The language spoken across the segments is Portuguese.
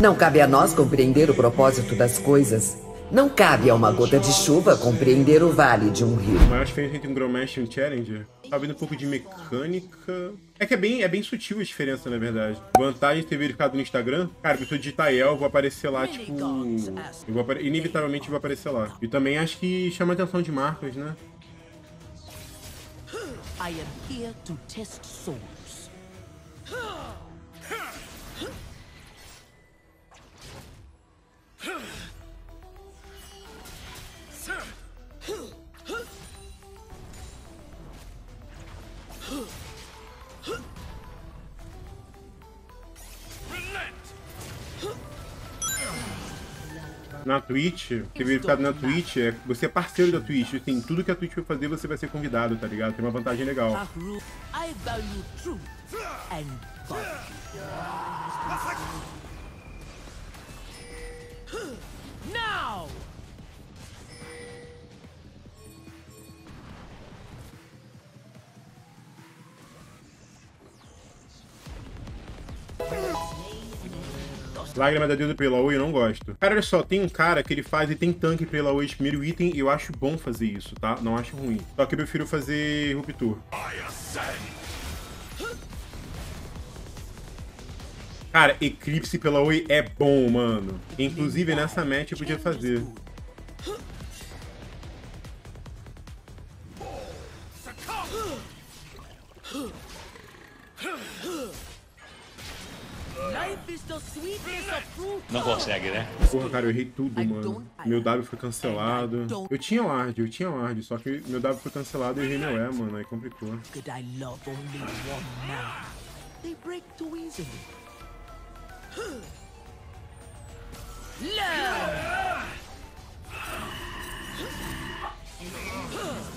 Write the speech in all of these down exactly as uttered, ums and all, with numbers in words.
Não cabe a nós compreender o propósito das coisas. Não cabe a uma gota de chuva compreender o vale de um rio. A maior diferença entre um Grandmaster e um Challenger? Tá vendo um pouco de mecânica... É que é bem, é bem sutil a diferença, na verdade. Vantagem de ter verificado no Instagram? Cara, se eu digitar E L, eu vou aparecer lá, tipo... Eu vou apare... Inevitavelmente eu vou aparecer lá. E também acho que chama a atenção de marcas, né? I am here to test souls. Na Twitch, ter verificado na Twitch, é, você é parceiro da Twitch, assim, tudo que a Twitch vai fazer você vai ser convidado, tá ligado? Tem uma vantagem legal. Now! Lágrima da Deusa pela Oi, eu não gosto. Cara, olha só, tem um cara que ele faz e tem tanque pela Oi de primeiro item e eu acho bom fazer isso, tá? Não acho ruim. Só que eu prefiro fazer Rupture. Cara, Eclipse pela Oi é bom, mano. Inclusive, nessa match eu podia fazer. Não consegue, né? Porra, cara, eu errei tudo, mano. Meu W foi cancelado. Eu tinha Ward, eu tinha Ward, só que meu W foi cancelado e eu errei meu E, mano. Aí complicou.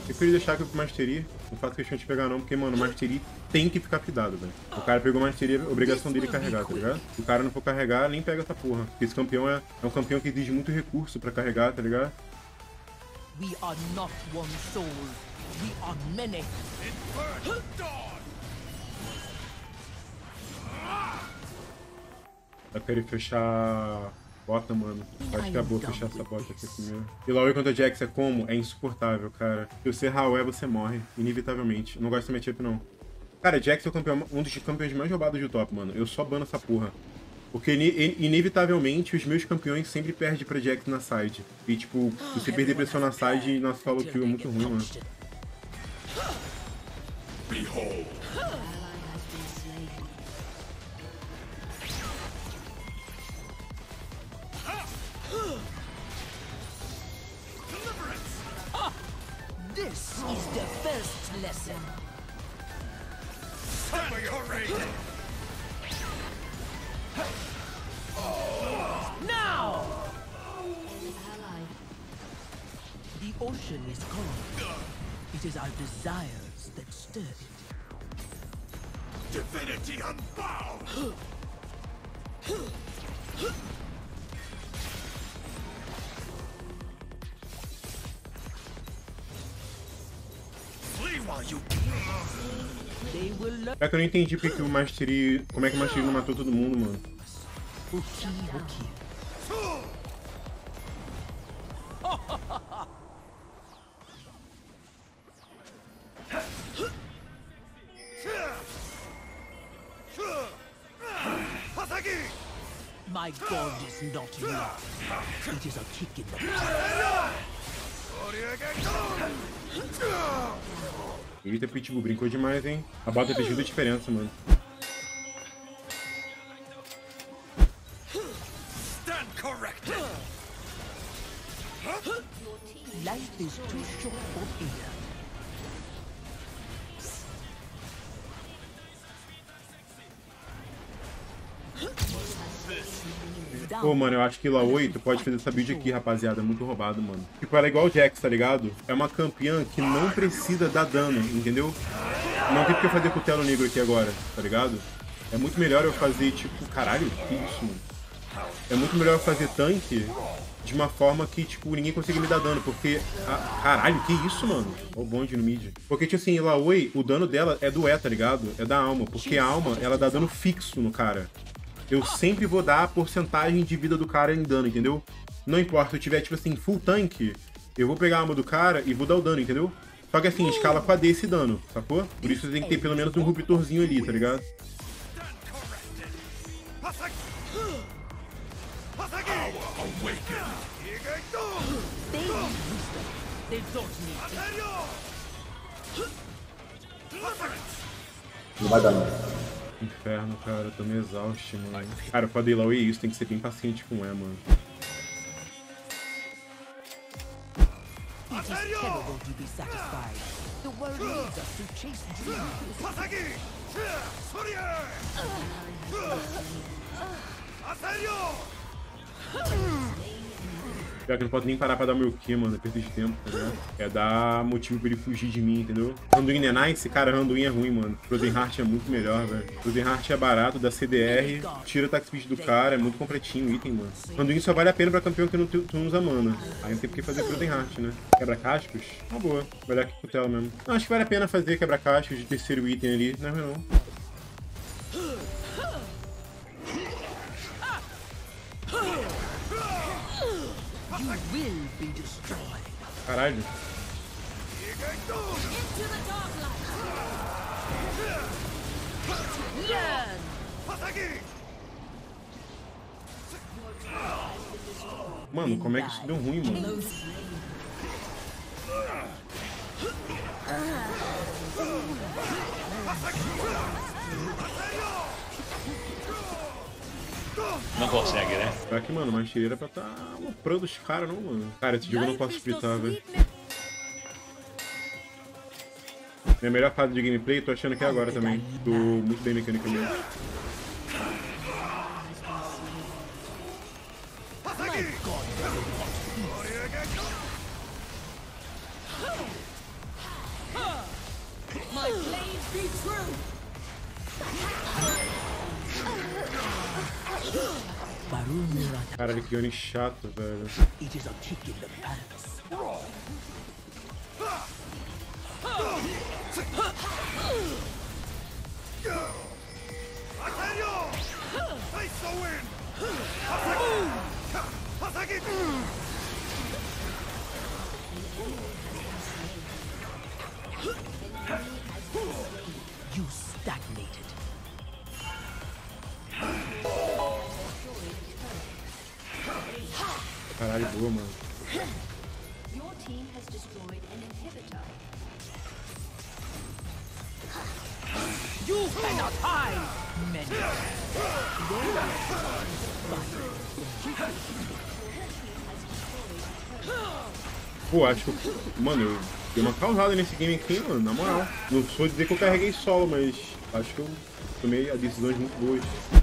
Eu queria deixar aqui pro Mastery. Não faço questão de pegar não, porque, mano, o Mastery tem que ficar cuidado, velho. O cara pegou o Mastery, a obrigação dele é carregar, tá ligado? Se o cara não for carregar, nem pega essa porra. Porque esse campeão é, é um campeão que exige muito recurso pra carregar, tá ligado? We are not one soul. We are many. Eu quero fechar... Bota, mano. Acho que é boa fechar essa bota aqui primeiro. E Laoi contra Jax é como? É insuportável, cara. Se você errar o E, você morre. Inevitavelmente. Eu não gosto da minha tipo, não. Cara, Jax é o campeão, um dos campeões mais roubados do top, mano. Eu só bano essa porra. Porque, in inevitavelmente, os meus campeões sempre perdem pra Jax na side. E, tipo, você perder pressão na side e na solo kill é muito ruim, mano. Behold. This is the first lesson. Now! The ocean is calm. It is our desires that stir it. Divinity unbound! É que eu não entendi porque o Mastery. Como é que o Mastery não matou todo mundo, mano? My God is not enough. It is a kick in the butt. Eita, Pitbull, brincou demais, hein? A bota fez toda a diferença, mano. Pô, mano, eu acho que Laoi, tu pode fazer essa build aqui, rapaziada. Muito roubado, mano. Tipo, ela é igual o Jax, tá ligado? É uma campeã que não precisa dar dano, entendeu? Não tem porque eu fazer Cutelo Negro aqui agora, tá ligado? É muito melhor eu fazer, tipo... Caralho, que isso, mano? É muito melhor eu fazer tanque de uma forma que, tipo, ninguém conseguia me dar dano, porque... A... Caralho, que isso, mano? Olha o bonde no mid. Porque, tipo assim, Laoi, o dano dela é do E, tá ligado? É da alma, porque a alma, ela dá dano fixo no cara. Eu sempre vou dar a porcentagem de vida do cara em dano, entendeu? Não importa, se eu tiver, tipo assim, full tank, eu vou pegar a alma do cara e vou dar o dano, entendeu? Só que assim, escala com a D esse dano, sacou? Por isso você tem que ter pelo menos um ruptorzinho ali, tá ligado? Não vai dar nada. Inferno, cara, eu tô meio exausto, mano. Cara, pra dar Laoi isso, tem que ser bem paciente com ela, mano. Pior que eu não posso nem parar pra dar meu Q, mano, é perda de tempo, tá ligado? É dar motivo pra ele fugir de mim, entendeu? Randuin é nice, cara, Randuin é ruim, mano. Frozen Heart é muito melhor, velho. Frozen Heart é barato, dá C D R, tira o attack speed do cara, é muito completinho o item, mano. Randuin só vale a pena pra campeão que não, tu não usa mana. Aí não tem porque fazer Frozen Heart, né? Quebra-cascos? Uma boa, vai olhar aqui com o Cutelo mesmo. Não, acho que vale a pena fazer quebra-cascos de terceiro item ali, não é ruim não. Caralho. Mano, como é que isso deu ruim, mano? Não consegue, né? Será que, mano, mas era pra tá aloprando os caras, não, mano? Cara, esse jogo eu não posso explicar, velho. Minha melhor fase de gameplay, tô achando que é agora também. Tô muito bem mecanicamente. Caralho, que Oni chato, velho. You stagnated. Caralho, boa, mano. Your team has destroyed an inhibitor. You cannot hide, men. Pô, acho que... Mano, eu dei uma causada nesse game aqui, mano, na moral. Não sou dizer que eu carreguei solo, mas acho que eu tomei decisões muito boas.